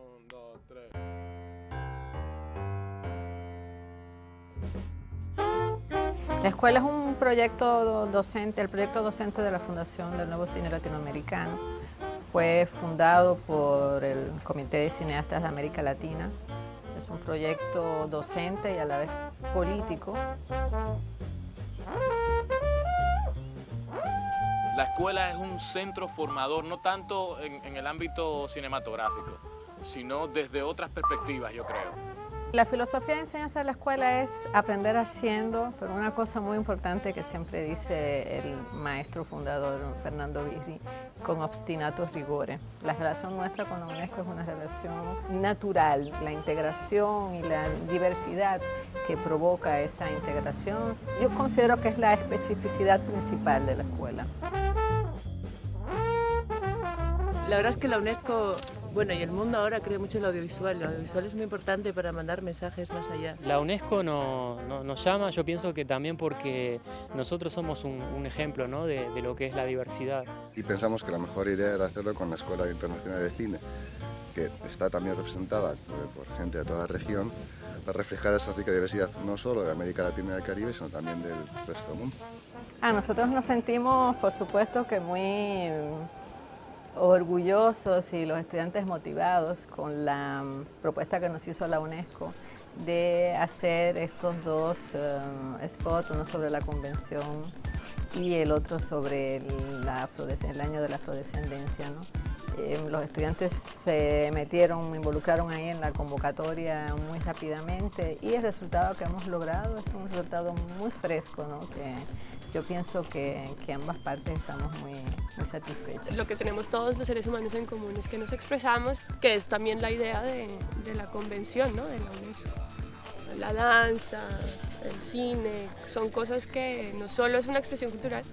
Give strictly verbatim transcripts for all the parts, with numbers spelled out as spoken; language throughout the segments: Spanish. Un, dos, tres. La escuela es un proyecto docente, el proyecto docente de la Fundación del Nuevo Cine Latinoamericano. Fue fundado por el Comité de Cineastas de América Latina. Es un proyecto docente y a la vez político. La escuela es un centro formador, no tanto en, en el ámbito cinematográfico, sino desde otras perspectivas, yo creo. La filosofía de enseñanza de la escuela es aprender haciendo, pero una cosa muy importante que siempre dice el maestro fundador Fernando Virri, con obstinatos rigores. La relación nuestra con la UNESCO es una relación natural, la integración y la diversidad que provoca esa integración, yo considero que es la especificidad principal de la escuela. La verdad es que la UNESCO, bueno, y el mundo ahora cree mucho en el audiovisual. El audiovisual es muy importante para mandar mensajes más allá. La UNESCO no, no, nos llama, yo pienso que también porque nosotros somos un, un ejemplo, ¿no?, de, de lo que es la diversidad. Y pensamos que la mejor idea era hacerlo con la Escuela Internacional de Cine, que está también representada por gente de toda la región, para reflejar esa rica diversidad no solo de América Latina y del Caribe, sino también del resto del mundo. Ah, nosotros nos sentimos, por supuesto, que muy orgullosos y los estudiantes motivados con la propuesta que nos hizo la UNESCO de hacer estos dos uh, spots, uno sobre la convención y el otro sobre el, la el año de la afrodescendencia, ¿no? Eh, los estudiantes se metieron, involucraron ahí en la convocatoria muy rápidamente y el resultado que hemos logrado es un resultado muy fresco, ¿no?, que yo pienso que, que ambas partes estamos muy, muy satisfechas. Lo que tenemos todos los seres humanos en común es que nos expresamos, que es también la idea de, de la convención, ¿no?, de la UNESCO. La danza, el cine, son cosas que no solo es una expresión cultural.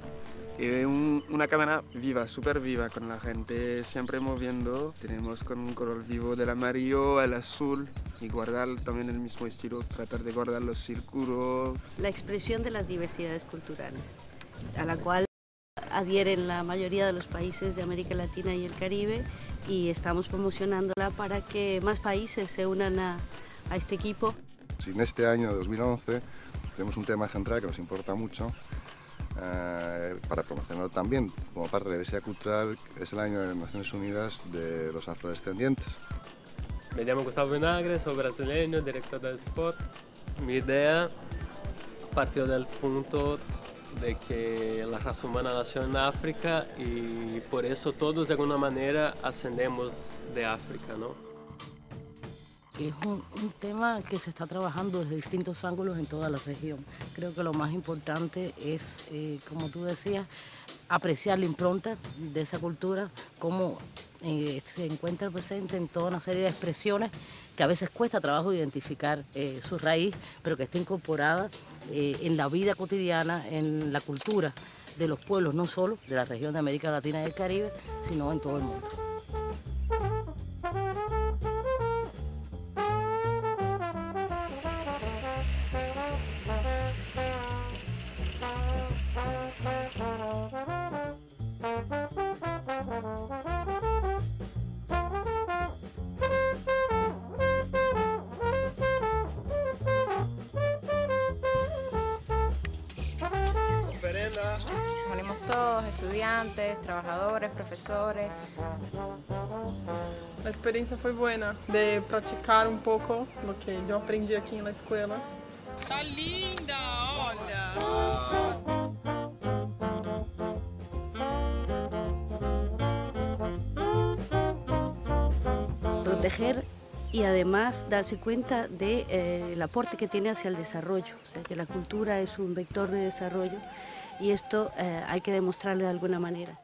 Eh, un, una cámara viva, súper viva, con la gente siempre moviendo. Tenemos con un color vivo del amarillo al azul y guardar también el mismo estilo, tratar de guardar los círculos. La expresión de las diversidades culturales, a la cual adhieren la mayoría de los países de América Latina y el Caribe, y estamos promocionándola para que más países se unan a, a este equipo. Si en este año dos mil once tenemos un tema central que nos importa mucho, eh, para promocionarlo también como parte de la diversidad cultural, es el año de las Naciones Unidas de los afrodescendientes. Me llamo Gustavo Vinagre, soy brasileño, director del spot. Mi idea partió del punto de que la raza humana nació en África y por eso todos de alguna manera ascendemos de África, ¿no? Que es un, un tema que se está trabajando desde distintos ángulos en toda la región. Creo que lo más importante es, eh, como tú decías, apreciar la impronta de esa cultura, cómo eh, se encuentra presente en toda una serie de expresiones que a veces cuesta trabajo identificar eh, su raíz, pero que está incorporada eh, en la vida cotidiana, en la cultura de los pueblos, no solo de la región de América Latina y el Caribe, sino en todo el mundo. Nos unimos todos, estudiantes, trabajadores, profesores. La experiencia fue buena, de practicar un poco lo que yo aprendí aquí en la escuela. ¡Está linda, hola! Proteger y además darse cuenta del de, eh, aporte que tiene hacia el desarrollo, o sea que la cultura es un vector de desarrollo. Y esto eh, hay que demostrarlo de alguna manera.